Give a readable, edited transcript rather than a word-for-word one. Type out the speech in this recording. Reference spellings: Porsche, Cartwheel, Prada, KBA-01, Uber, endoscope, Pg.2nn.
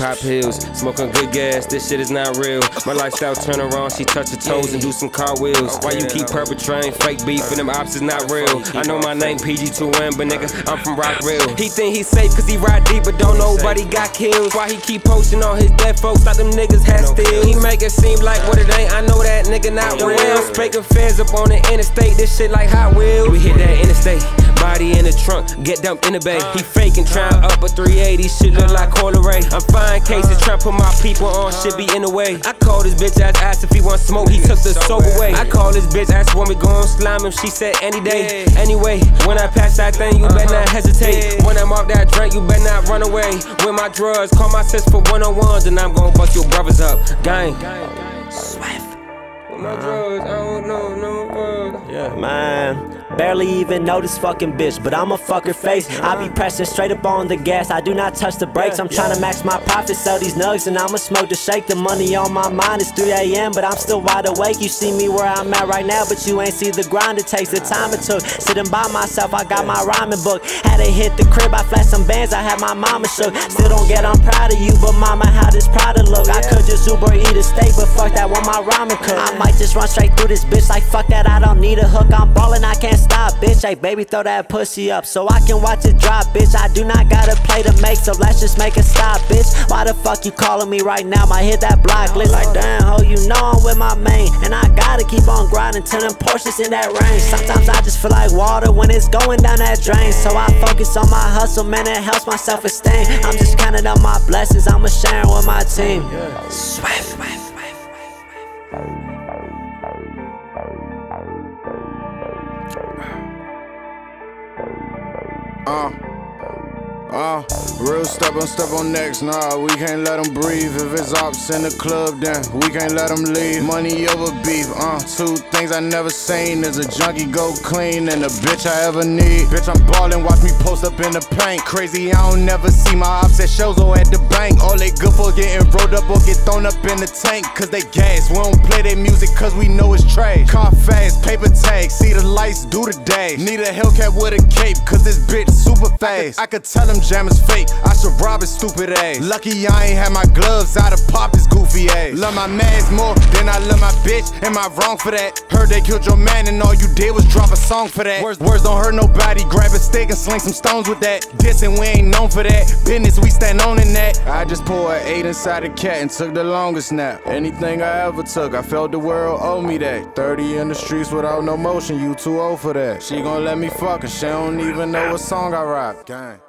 Pop pills, smoking good gas, this shit is not real. My lifestyle turn around, she touch her toes and do some cartwheels. Why you keep perpetrating fake beef and them ops is not real? I know my name Pg.2nn, but nigga, I'm from Rockville. He think he's safe cause he ride deep, but don't nobody got killed. Why he keep posting on his dead folks like them niggas had still? He make it seem like what it ain't, I know that nigga not real. I'm spaking fans up on the interstate, this shit like Hot Wheels. We hit that interstate, body in the trunk, get dumped in the bay. He faking, trying up a 380, shit look like Coleray. I'm fine cases, trying to put my people on, shit be in the way. I call this bitch ass if he want smoke, he took the soap away. I call this bitch ass when we gon' slime him, she said any day. Anyway, when I pass that thing, you better not hesitate. When I'm off that drink, you better not run away. With my drugs, call my sis for 1-on-1s, and I'm gon' bust your brothers up, gang. Swift. With my drugs, I don't know, yeah, man. Barely even know this fucking bitch, but I'ma fuck her face. I be pressing straight up on the gas, I do not touch the brakes. I'm trying to max my profits, sell these nugs, and I'ma smoke to shake. The money on my mind is 3 AM, but I'm still wide awake. You see me where I'm at right now, but you ain't see the grind. It takes the time it took, sitting by myself, I got my rhyming book. Had to hit the crib, I flashed some bands, I had my mama shook. Still don't get I'm proud of you, but mama, how this Prada look? I could just Uber eat a steak, but fuck that when my rhyming cook. I might just run straight through this bitch like fuck that, I don't need a hook. I'm ballin', I can't stop, bitch. Hey, baby, throw that pussy up so I can watch it drop, bitch. I do not got a play to make, so let's just make it stop, bitch. Why the fuck you calling me right now? Might hit that block list like, damn, ho, you know I'm with my main, and I gotta keep on grinding till them Porsches in that range. Sometimes I just feel like water when it's going down that drain, so I focus on my hustle, man, it helps my self-esteem. I'm just counting up my blessings, I'ma share with my team. Real step on next, nah, we can't let them breathe. If it's ops in the club, then we can't let them leave. Money over beef, two things I never seen is a junkie go clean and a bitch I ever need. Bitch, I'm ballin', watch me post up in the paint. Crazy, I don't never see my ops at shows or at the bank. All they good for getting rolled up or get thrown up in the tank, cause they gas, we don't play their music cause we know it's trash. Car fast, paper tag, see the lights, do the dash. Need a Hellcat with a cape, cause this bitch super fast. I could tell them jam is fake, I should rob his stupid ass. Lucky I ain't had my gloves, I'd have popped his goofy ass. Love my mask more than I love my bitch, am I wrong for that? Heard they killed your man and all you did was drop a song for that. Words don't hurt nobody, grab a stick and sling some stones with that. Dissing, we ain't known for that, business we stand on in that. I just poured 8 inside a cat and took the longest nap. Anything I ever took, I felt the world owe me that. 30 in the streets without no motion, you too old for that. She gon' let me fuck her, she don't even know what song I rock. Gang.